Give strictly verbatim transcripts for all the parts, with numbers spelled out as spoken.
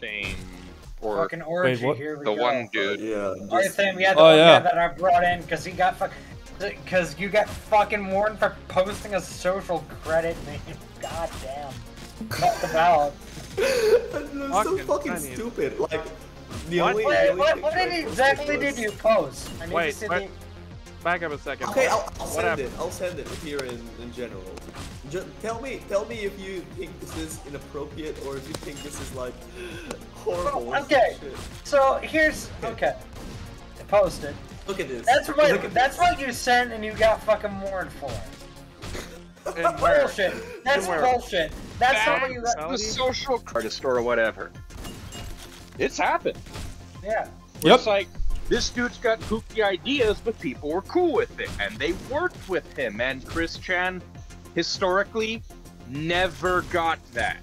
Arthame or fucking orgy. Wait, here we the go. one dude. Yeah. Arthame, yeah, the oh, one yeah. guy that I brought in because he got fuck, because you got fucking warned for posting a social credit name. God damn. That's about. That's so fucking funny. stupid. Like the what? only. Wait, what, what did exactly did you post? I need Wait, to see the... Back up a second. Okay, I'll, I'll send happened? it. I'll send it here in, in general. Just tell me, tell me if you think this is inappropriate or if you think this is like horrible. Oh, okay, shit. so here's okay. Post it. Look at this. That's what. Look that's this. what you sent, and you got fucking warned for. That's bullshit. That's bullshit. That's not what you got. The social credit store or whatever. It's happened. Yeah. Yep. It's like. This dude's got kooky ideas, but people were cool with it, and they worked with him, and Chris Chan, historically, never got that.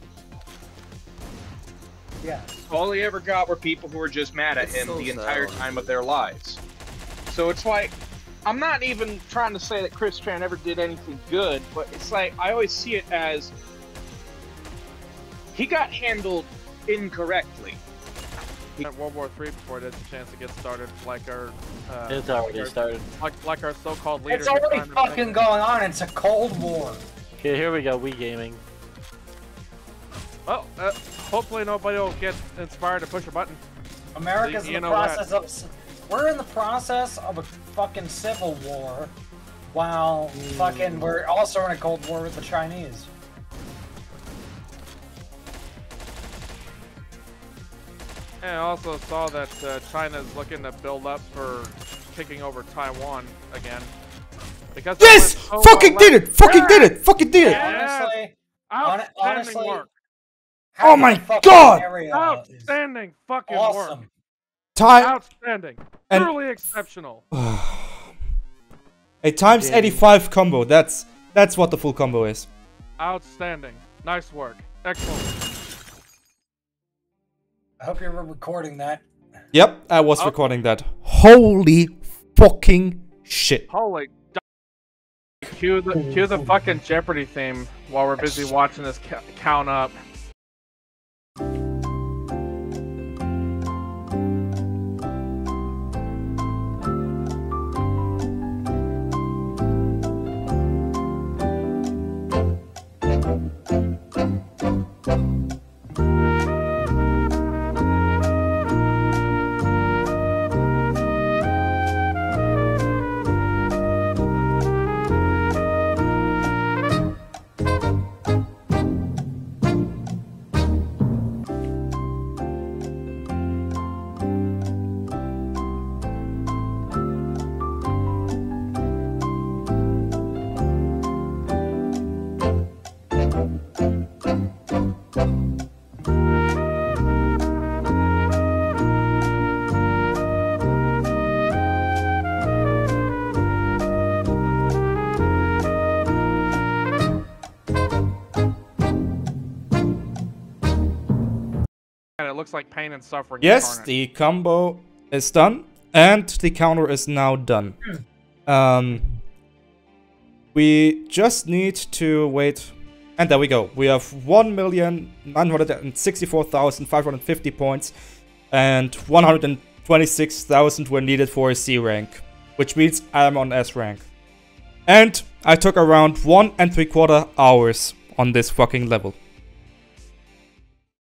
Yeah. All he ever got were people who were just mad at it's him so the entire sad. time of their lives. So it's like, I'm not even trying to say that Chris Chan ever did anything good, but it's like, I always see it as, he got handled incorrectly. World War Three before it has a chance to get started, like our. Uh, it's already like started. Like, like our so-called leaders. It's already fucking going on. It's a cold war. Okay, here we go. Wii gaming. Well, uh, hopefully nobody will get inspired to push a button. America's so you, you in the process that. of. We're in the process of a fucking civil war, while mm. fucking we're also in a cold war with the Chinese. And I also saw that uh, China's looking to build up for taking over Taiwan again. Because yes! So fucking well did it! Fucking yeah. did it! Fucking did it! Honestly, outstanding honestly, work. Oh my god! Outstanding fucking awesome. work. Time outstanding. And truly exceptional. A times Dang. eighty-five combo. That's that's what the full combo is. Outstanding. Nice work. Excellent. I hope you were recording that. Yep, I was oh. recording that. Holy fucking shit. Holy... Cue the, cue the fucking Jeopardy theme while we're busy watching this count up. Looks like pain and suffering. Yes, the combo is done, and the counter is now done. Um, we just need to wait, and there we go. We have one million nine hundred sixty-four thousand five hundred fifty points, and one hundred twenty-six thousand were needed for a C rank, which means I am on S rank. And I took around one and three quarter hours on this fucking level.